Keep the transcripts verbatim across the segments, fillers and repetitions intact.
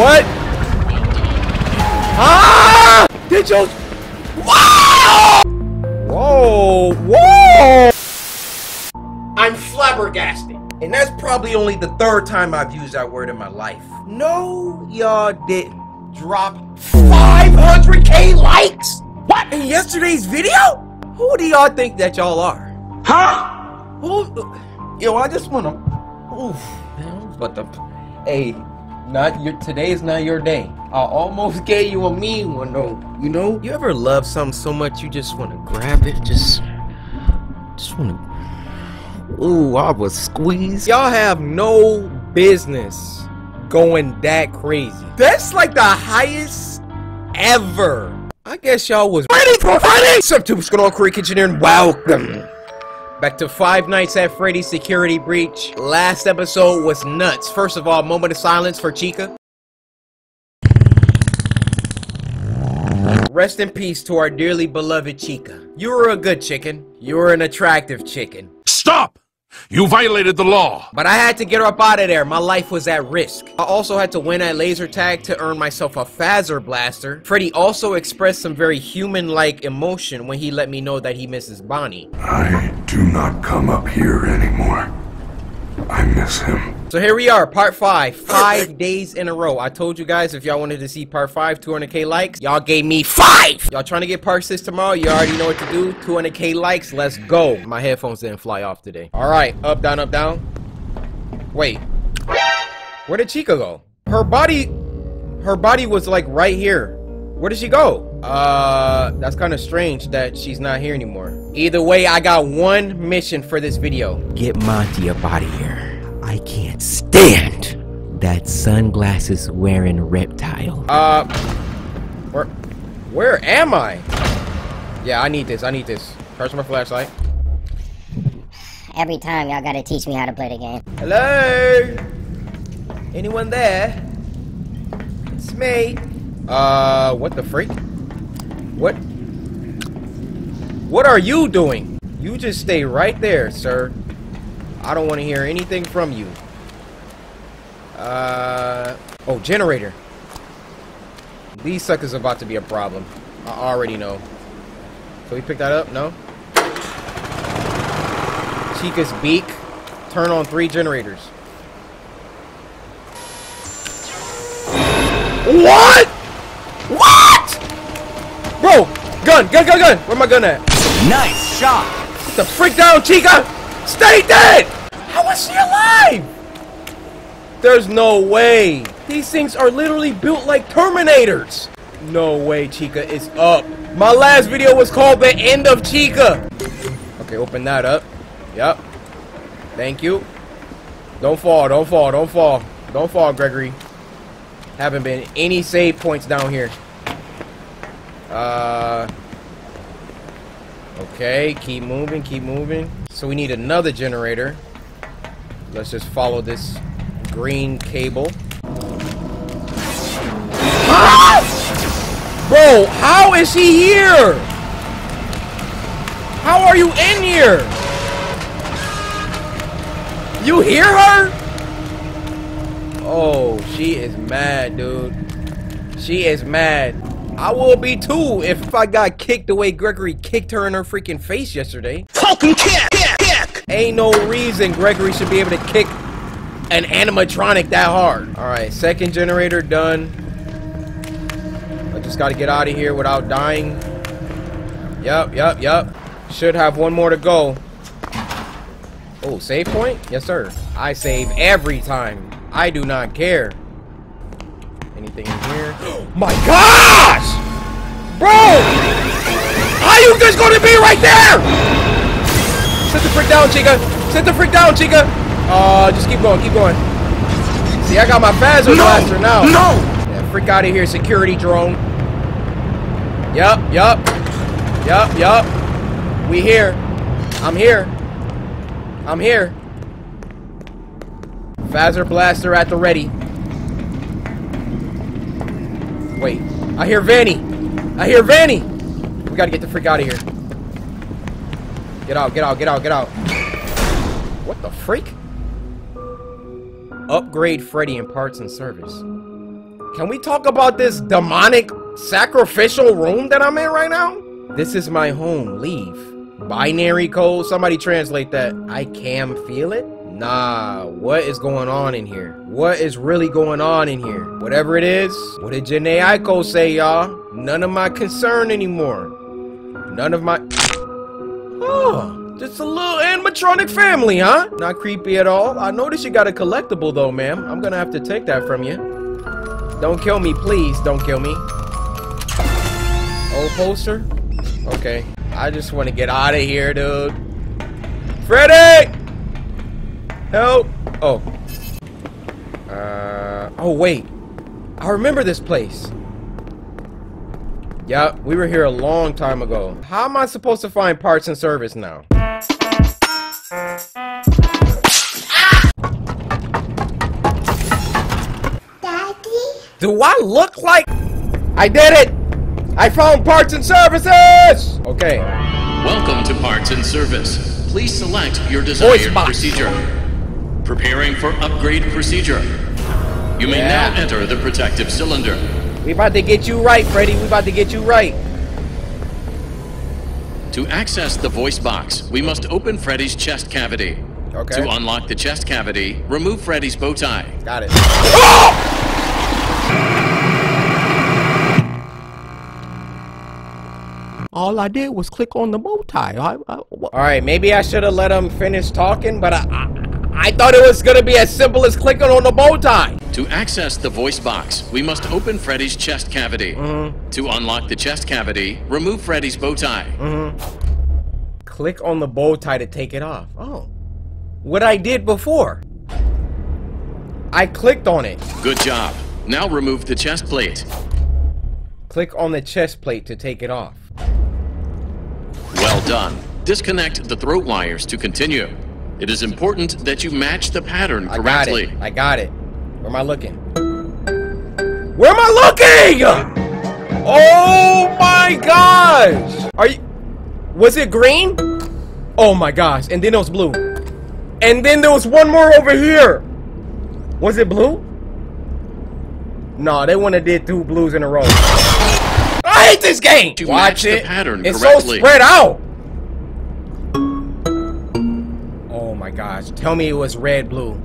What? Ah! Did you? Wow! Whoa! Whoa! I'm flabbergasted. And that's probably only the third time I've used that word in my life. No, y'all didn't. Drop five hundred K likes? What? In yesterday's video? Who do y'all think that y'all are? Huh? Who? Yo, I just wanna... Oof, man, but the... Hey, not your... Today is not your day. I almost gave you a mean one, though. You know? You ever love something so much you just wanna grab it? Just... Just wanna... Ooh, I was squeezed. Y'all have no business going that crazy. That's like the highest ever. I guess y'all was ready for Freddy! What's up, what's going on, CoryxKenshin here, and welcome back to Five Nights at Freddy's Security Breach. Last episode was nuts. First of all, moment of silence for Chica. Rest in peace to our dearly beloved Chica. You were a good chicken. You were an attractive chicken. Stop! You violated the law! But I had to get her up out of there. My life was at risk. I also had to win at laser tag to earn myself a Fazer Blaster. Freddy also expressed some very human-like emotion when he let me know that he misses Bonnie. I do not come up here anymore. I miss him. So here we are, part five. Five days in a row. I told you guys if y'all wanted to see part five, two hundred K likes, y'all gave me five! Y'all trying to get part six tomorrow? You already know what to do. two hundred K likes, let's go. My headphones didn't fly off today. Alright, up, down, up, down. Wait. Where did Chica go? Her body... Her body was like right here. Where did she go? Uh, that's kind of strange that she's not here anymore. Either way, I got one mission for this video. Get Monty up out of here. I can't stand that sunglasses wearing reptile. Uh, where, where am I? Yeah, I need this. I need this. Charge my flashlight. Every time y'all gotta teach me how to play the game. Hello? Anyone there? It's me. Uh, what the freak? What? What are you doing? You just stay right there, sir. I don't want to hear anything from you. Uh... Oh, generator. These suckers are about to be a problem. I already know. Can we pick that up? No? Chica's beak. Turn on three generators. What? What? Bro, gun, gun, gun, gun. Where my gun at? Nice shot. Get the freak down, Chica. Stay dead. How is she alive? There's no way. These things are literally built like Terminators. No way, Chica is up. My last video was called The End of Chica. Okay, open that up. Yep. Thank you. Don't fall, don't fall, don't fall. Don't fall, Gregory. Haven't been any save points down here. Uh, okay, keep moving, keep moving. So we need another generator. Let's just follow this green cable. Ah! Bro, how is she here? How are you in here? You hear her? Oh, she is mad, dude. She is mad. I will be too if I got kicked the way Gregory kicked her in her freaking face yesterday. Fucking kick, kick, kick! Ain't no reason Gregory should be able to kick an animatronic that hard. All right, second generator done. I just gotta get out of here without dying. Yup, yup, yup. Should have one more to go. Oh, save point? Yes, sir. I save every time. I do not care. Anything in here? My gosh! Bro! How you just gonna be right there? Sit the frick down, Chica. Sit the frick down, Chica. Uh, just keep going, keep going. See, I got my Fazer Blaster now. No! Yeah, frick out of here, security drone. Yup, yup. Yup, yup. We here. I'm here. I'm here. Fazer Blaster at the ready. Wait, I hear Vanny. I hear Vanny. We gotta get the freak out of here. Get out, get out, get out, get out. What the freak? Upgrade Freddy in parts and service. Can we talk about this demonic sacrificial room that I'm in right now? This is my home. Leave. Binary code? Somebody translate that. I can feel it? Nah, what is going on in here? What is really going on in here? Whatever it is, what did Jhené Aiko say, y'all? None of my concern anymore. None of my... Oh. Just a little animatronic family, huh? Not creepy at all. I noticed you got a collectible though, ma'am. I'm gonna have to take that from you. Don't kill me, please. Don't kill me. Old poster? Okay. I just want to get out of here, dude. Freddy! Help! Oh. Uh. Oh, wait. I remember this place. Yep, we were here a long time ago. How am I supposed to find parts and service now? Do I look like... I did it! I found parts and services! Okay. Welcome to parts and service. Please select your desired procedure. Preparing for upgrade procedure. You may yeah. now enter the protective cylinder. We about to get you right, Freddy. We about to get you right. To access the voice box, we must open Freddy's chest cavity. Okay. To unlock the chest cavity, remove Freddy's bow tie. Got it. Oh! All I did was click on the bow tie. I, I, all right, maybe I should have let him finish talking, but I, I, I thought it was gonna be as simple as clicking on the bow tie. To access the voice box, we must open Freddy's chest cavity. Mm-hmm. To unlock the chest cavity, remove Freddy's bow tie. Mm-hmm. Click on the bow tie to take it off. Oh, what I did before. I clicked on it. Good job. Now remove the chest plate. Click on the chest plate to take it off. Well done. Disconnect the throat wires to continue. It is important that you match the pattern correctly. I got it. I got it. Where am I looking? Where am I looking? Oh my gosh! Are you... Was it green? Oh my gosh. And then it was blue. And then there was one more over here. Was it blue? No, they wanna did two blues in a row. I hate this game! To Watch it. The pattern it's correctly. So spread out! Oh my gosh. Tell me it was red, blue.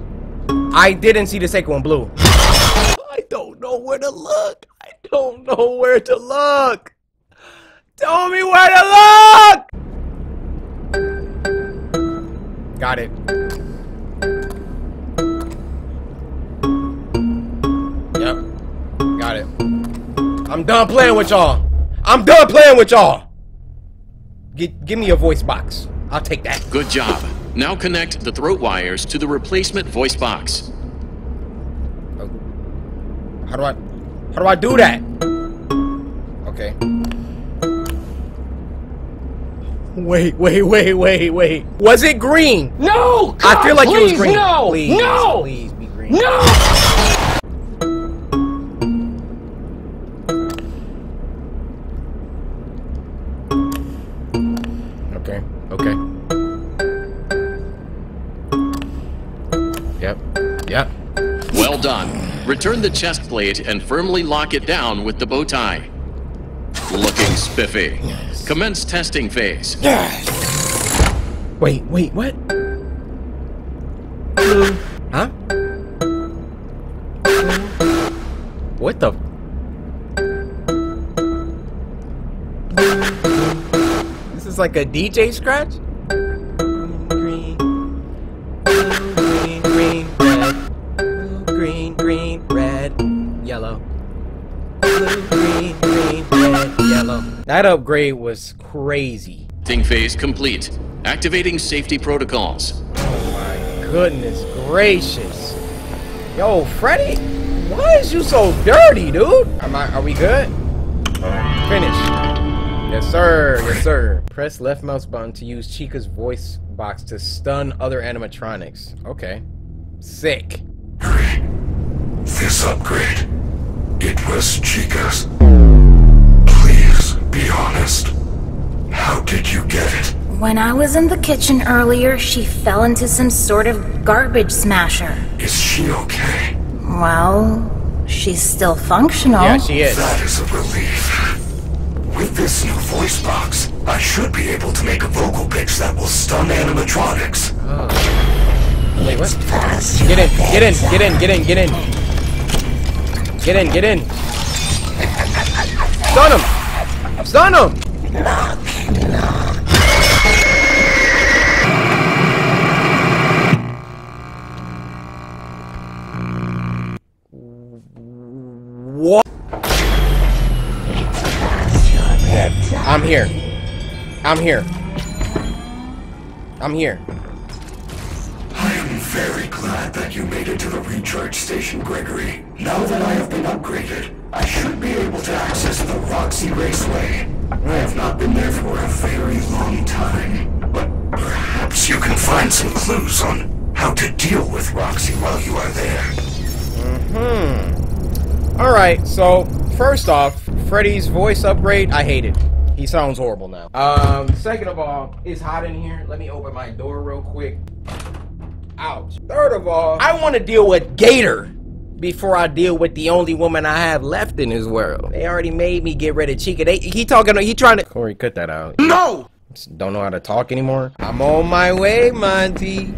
I didn't see the second one blue. I don't know where to look. I don't know where to look. Tell me where to look! Got it. Yep. Got it. I'm done playing with y'all. I'm done playing with y'all. Get, give me a voice box. I'll take that. Good job. Now connect the throat wires to the replacement voice box. Oh. How do I... How do I do that? Okay. Wait, wait, wait, wait, wait. Was it green? No! God, I feel like please, it was green. No! Please, no! Please be green. No! Okay, okay. Yep. Yep. Well done. Return the chest plate and firmly lock it down with the bow tie. Looking spiffy. Yes. Commence testing phase. Yes. Wait, wait, what? Huh? What the? This is like a D J scratch? Green, green, red, yellow. Blue, green, green, red, yellow. That upgrade was crazy. Testing phase complete. Activating safety protocols. Oh my goodness gracious. Yo, Freddy, why is you so dirty, dude? Am I, are we good? Finish. Yes, sir. Yes, sir. Press left mouse button to use Chica's voice box to stun other animatronics. Okay. Sick. This upgrade, it was Chica's. Please be honest. How did you get it? When I was in the kitchen earlier, she fell into some sort of garbage smasher. Is she okay? Well, She's still functional. Yeah, she is. That is a relief. With this new voice box, I should be able to make a vocal pitch that will stun animatronics. Oh. Wait, what? Get in, get in, get in, get in, get in. Get in, get in. Stun him! Stun him! Knock, knock. What? I'm here. I'm here. I'm here. I am very glad that you made it to the recharge station, Gregory. Now that I have been upgraded, I should be able to access the Roxy Raceway. I have not been there for a very long time, but perhaps you can find some clues on how to deal with Roxy while you are there. Mm-hmm. Alright, so, first off, Freddy's voice upgrade, I hate it. He sounds horrible now. Um, second of all, it's hot in here. Let me open my door real quick. Ouch. Third of all, I want to deal with Gator before I deal with the only woman I have left in this world. They already made me get rid of Chica. They, he talking, he trying to- Corey, cut that out. No! Just don't know how to talk anymore. I'm on my way, Monty.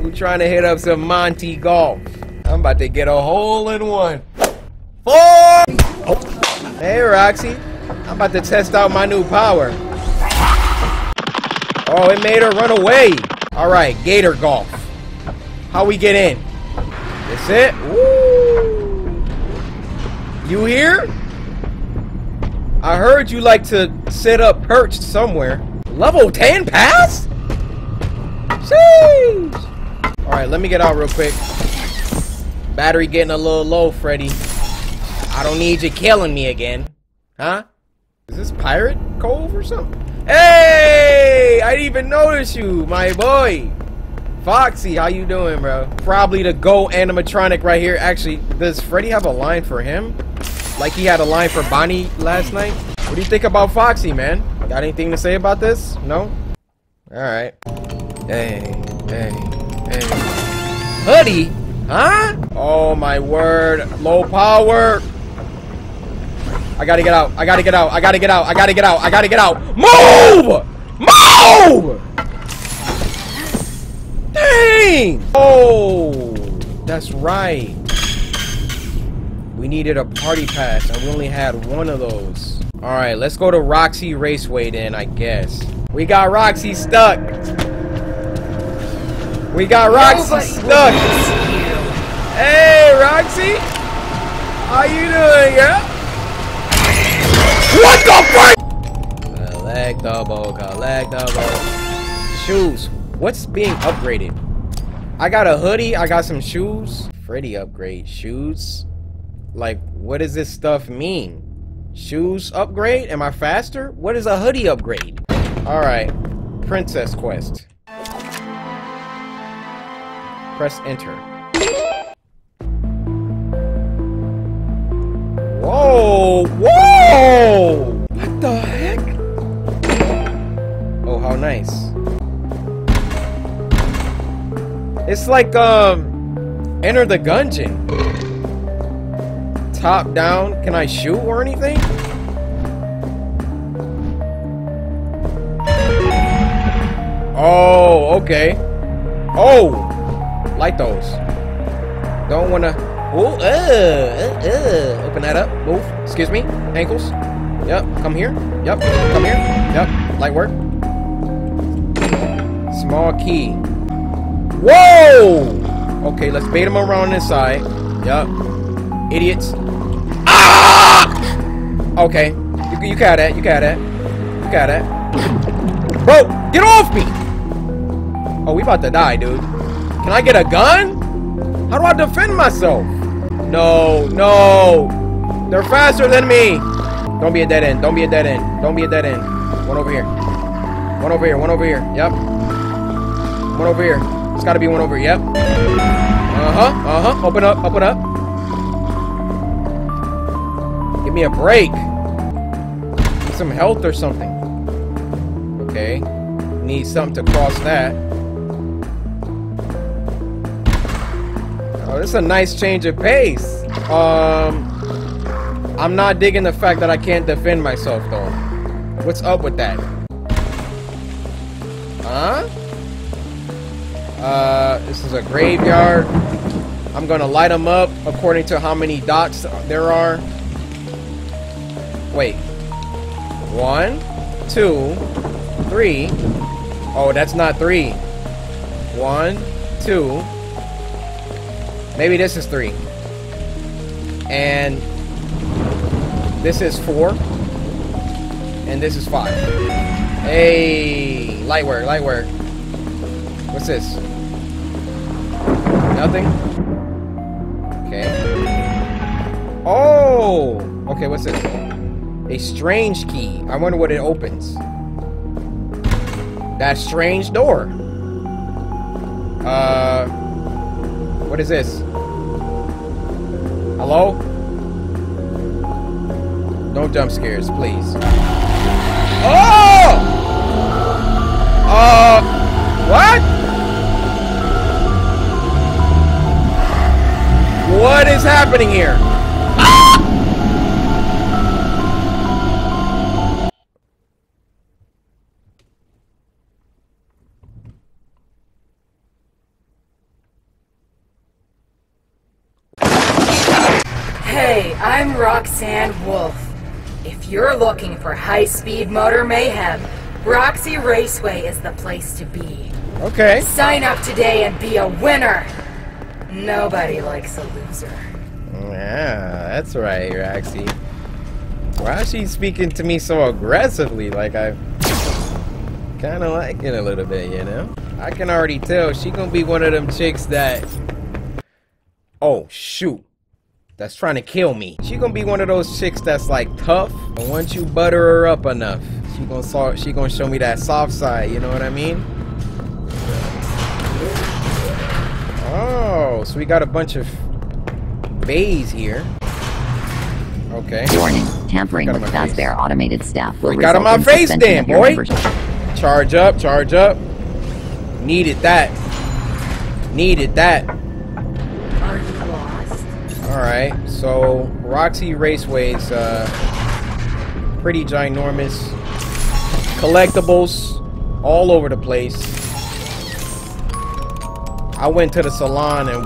We're trying to hit up some Monty golf. I'm about to get a hole in one. Four! Oh. Hey, Roxy. I'm about to test out my new power. Oh, it made her run away. All right, Gator Golf. How we get in? That's it. Woo! You here? I heard you like to sit up perched somewhere. Level ten pass? Sheesh! All right, let me get out real quick. Battery getting a little low, Freddy. I don't need you killing me again. Huh? Is this Pirate Cove or something? Hey! I didn't even notice you, my boy. Foxy, how you doing, bro? Probably the Go animatronic right here. Actually, does Freddy have a line for him? Like he had a line for Bonnie last night? What do you think about Foxy, man? Got anything to say about this? No? Alright. Hey, hey, hey. Hoodie? Huh? Oh my word. Low power. I gotta get out. I gotta get out. I gotta get out. I gotta get out. I gotta get out. Move! Move! Dang! Oh, that's right. We needed a party pass and we only had one of those. Alright, let's go to Roxy Raceway then, I guess. We got Roxy stuck. We got Roxy stuck. Hey, Roxy! How you doing, girl? What the fuck? Collectible, collectible. Shoes. What's being upgraded? I got a hoodie. I got some shoes. Freddy upgrade. Shoes? Like, what does this stuff mean? Shoes upgrade? Am I faster? What is a hoodie upgrade? Alright. Princess quest. Press enter. Whoa! Whoa! What the heck? Oh, how nice. It's like, um, Enter the Gungeon. Top down. Can I shoot or anything? Oh, okay. Oh! Light those. Don't wanna... Oh, uh, uh, uh. Open that up. Move. Excuse me. Ankles. Yep. Come here. Yep. Come here. Yep. Light work. Small key. Whoa! Okay, let's bait him around this side. Yep. Idiots. Ah! Okay. You, you got that. You got that. You got that. Bro, get off me! Oh, we about to die, dude. Can I get a gun? How do I defend myself? No, no. They're faster than me. Don't be a dead end. Don't be a dead end. Don't be a dead end. One over here. One over here. One over here. Yep. One over here. It's got to be one over here. Yep. Uh-huh. Uh-huh. Open up. Open up. Give me a break. Need some health or something. Okay. Need something to cross that. Oh, this is a nice change of pace. Um, I'm not digging the fact that I can't defend myself, though. What's up with that? Huh? Uh, this is a graveyard. I'm gonna light them up according to how many dots there are. Wait. One, two, three. Oh, that's not three. One, two. Maybe this is three. And this is four. And this is five. Hey, light work, light work. What's this? Nothing? Okay. Oh! Okay, what's this? A strange key. I wonder what it opens. That strange door. Uh... What is this? Hello? No jump scares, please. Oh! Uh... What? What is happening here? Ah! Hey, I'm Roxanne Wolf. If you're looking for high-speed motor mayhem, Roxy Raceway is the place to be. Okay. Sign up today and be a winner! Nobody likes a loser. Yeah, that's right, Roxy. Why is she speaking to me so aggressively? Like, I kind of like it a little bit, you know? I can already tell she gonna be one of them chicks that... Oh, shoot. That's trying to kill me. She gonna be one of those chicks that's, like, tough. And once you butter her up enough, she gonna, saw, she gonna show me that soft side, you know what I mean? Oh, so we got a bunch of bays here. Okay. Warning, tampering with Fazbear automated staff will result in suspension of your membership. We got him on face, damn boy! Charge up, charge up. Needed that. Needed that. Are you lost? Alright, so Roxy Raceway's uh, pretty ginormous. Collectibles all over the place. I went to the salon and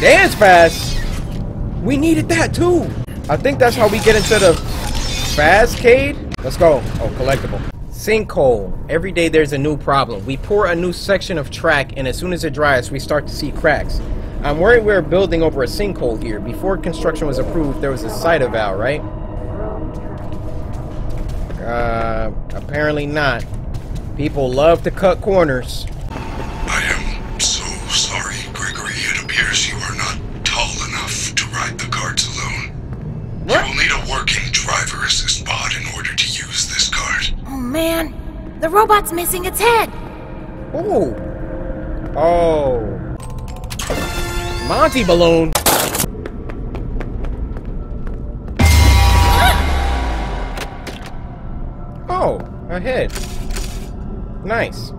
dance fast. We needed that too. I think that's how we get into the Fastcade. Let's go. Oh, collectible. Sinkhole. Every day there's a new problem. We pour a new section of track, and as soon as it dries, we start to see cracks. I'm worried we're building over a sinkhole here. Before construction was approved, there was a site eval, right? Uh, apparently not. People love to cut corners. Man, the robot's missing its head. Ooh. Oh. Monty balloon. Ah! Oh, a head. Nice.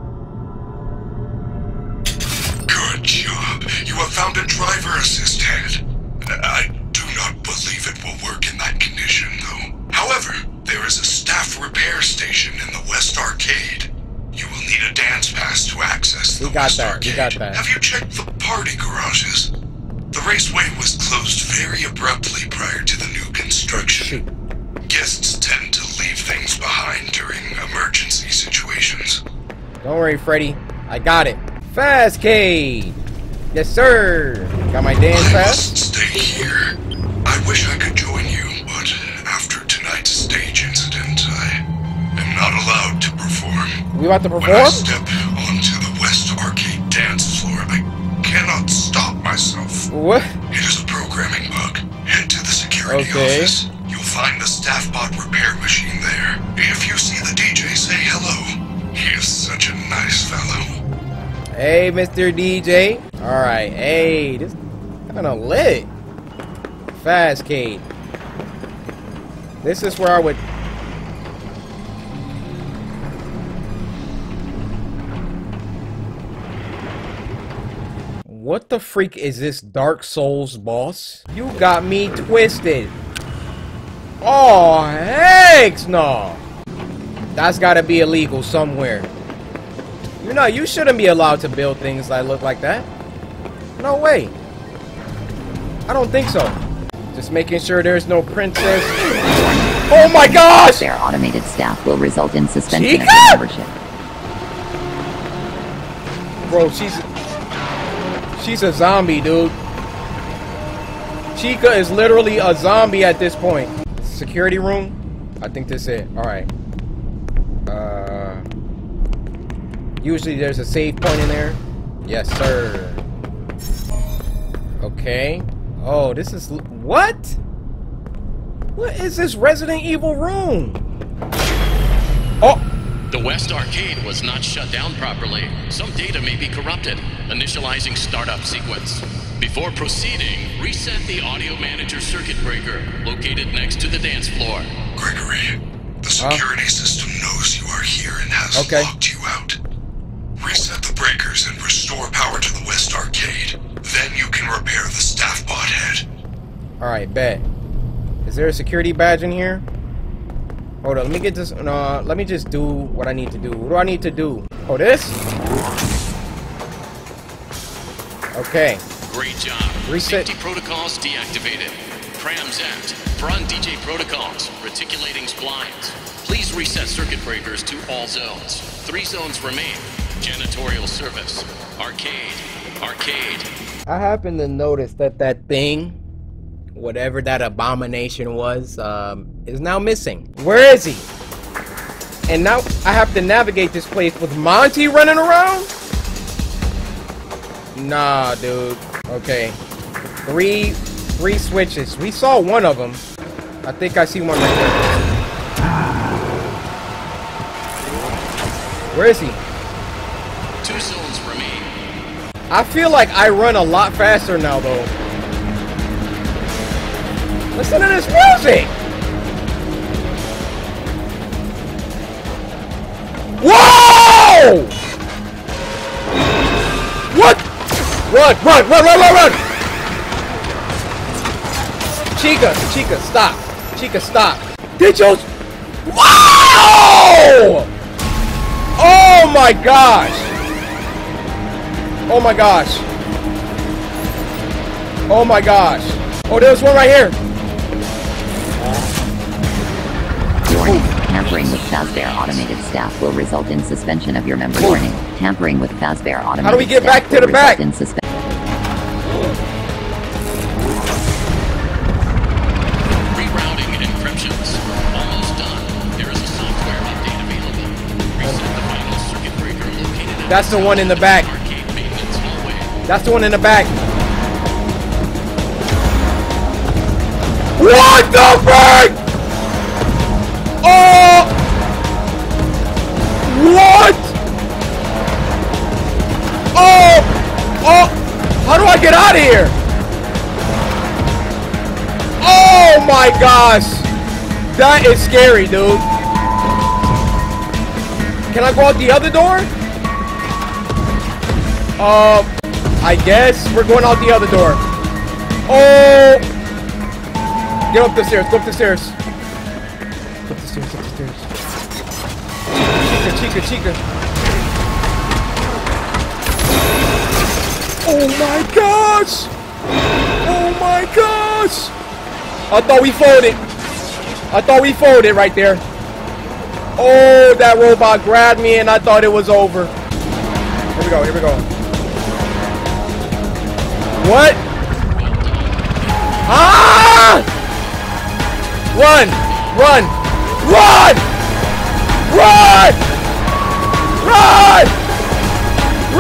Good job. You have found a driver assist head. I do not believe it will work in that condition, though. However, there is a staff repair station in the West Arcade. You will need a dance pass to access the West Arcade. We got that, we got that. Have you checked the party garages? The raceway was closed very abruptly prior to the new construction. Shoot. Guests tend to leave things behind during emergency situations. Don't worry, Freddy. I got it. Fastcade! Yes, sir! Got my dance pass? I must stay here. I wish I could join you, but after tonight's stage incident, I am not allowed to perform. We about to perform? When I step onto the West Arcade dance floor, I cannot stop myself. What? It is a programming bug. Head to the security okay. office. You'll find the staff bot repair machine there. If you see the D J, say hello. He is such a nice fellow. Hey, Mister D J. Alright, hey, this is kinda lit. Fastcade. This is where I would... What the freak is this Dark Souls boss? You got me twisted. Oh, heck no. That's gotta be illegal somewhere. You know, you shouldn't be allowed to build things that look like that. No way. I don't think so. Just making sure there's no princess. Oh my gosh! Their automated staff will result in suspension Chica? Of membership. Bro, she's... She's a zombie, dude. Chica is literally a zombie at this point. Security room? I think that's it. Alright. Uh... Usually there's a save point in there. Yes, sir. Okay. Oh, this is... What? What is this Resident Evil room? Oh! The West Arcade was not shut down properly. Some data may be corrupted. Initializing startup sequence. Before proceeding, reset the audio manager circuit breaker located next to the dance floor. Gregory, the security huh? system knows you are here and has okay. locked you out. Reset the breakers and restore power to the West Arcade. Then you can repair the staff bot head. Alright, bet. Is there a security badge in here? Hold on, let me get this. No, let me just do what I need to do. What do I need to do? Oh, this? Okay. Great job. Reset. Safety protocols deactivated. Prams act. Run D J protocols. Reticulating splines. Please reset circuit breakers to all zones. Three zones remain. Janitorial service. Arcade. Arcade. I happen to notice that that thing, whatever that abomination was, um, is now missing. Where is he? And now I have to navigate this place with Monty running around? Nah, dude. Okay. Three, three switches. We saw one of them. I think I see one right there. Where is he? Two zones remain. I feel like I run a lot faster now, though. Listen to this music! Whoa! What? Run, run, run, run, run, run! Chica, Chica, stop. Chica, stop. Did you... Wow! Oh my gosh! Oh my gosh. Oh my gosh. Oh, there's one right here. Warning. Tampering with Fazbear automated staff will result in suspension of your member. Ooh. Warning. Tampering with Fazbear automated staff. How do we get back to the back? Rerouting and encryptions. Almost done. There is a software update available. Reset the final circuit breaker located. That's the one in the back. That's the one in the back. What the frick? Oh! What? Oh! Oh! How do I get out of here? Oh my gosh! That is scary, dude. Can I go out the other door? Uh... I guess we're going out the other door. Oh! Get up the stairs, go up the stairs. Up the stairs, up the stairs. Chica, Chica, Chica. Oh my gosh! Oh my gosh! I thought we folded. I thought we folded right there. Oh, that robot grabbed me and I thought it was over. Here we go, here we go. What? Ah! Run! Run! Run! Run!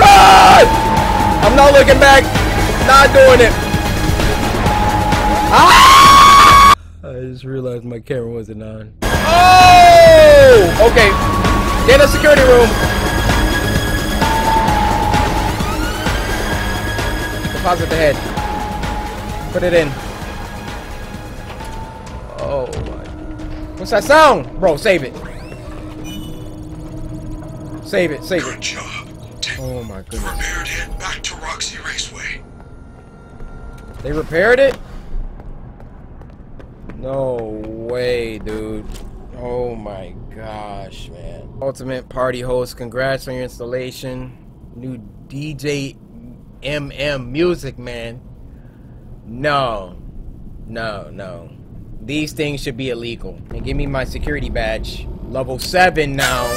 Run! Run! I'm not looking back. Not doing it. Ah! I just realized my camera wasn't on. Oh! Okay. Get in the security room. Deposit the head. Put it in. Oh my. What's that sound? Bro, save it. Save it, save it. Good job. Take Oh my goodness. Repaired head back to Roxy Raceway. They repaired it? No way, dude. Oh my gosh, man. Ultimate party host, congrats on your installation. New D J M M Music Man. No. No, no. These things should be illegal. And give me my security badge. Level seven now.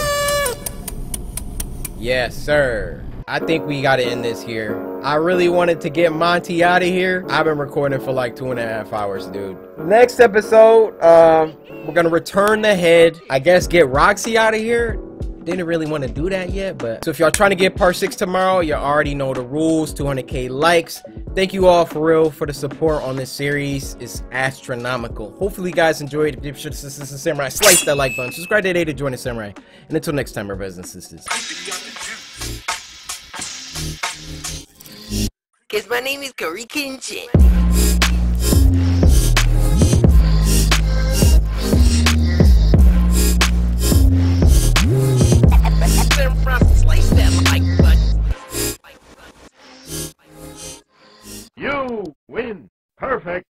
Yes, sir. I think we gotta end this here. I really wanted to get Monty out of here. I've been recording for like two and a half hours, dude. Next episode, uh, we're gonna return the head. I guess get Roxy out of here. Didn't really want to do that yet, but so if y'all trying to get part six tomorrow, you already know the rules. Two hundred K likes. Thank you all for real for the support on this series. It's astronomical. Hopefully you guys enjoyed. If you're this is the samurai, slice that like button, subscribe today to join the samurai, and until next time, my brothers and sisters. Cause my name is CoryxKenshin. You win. Perfect.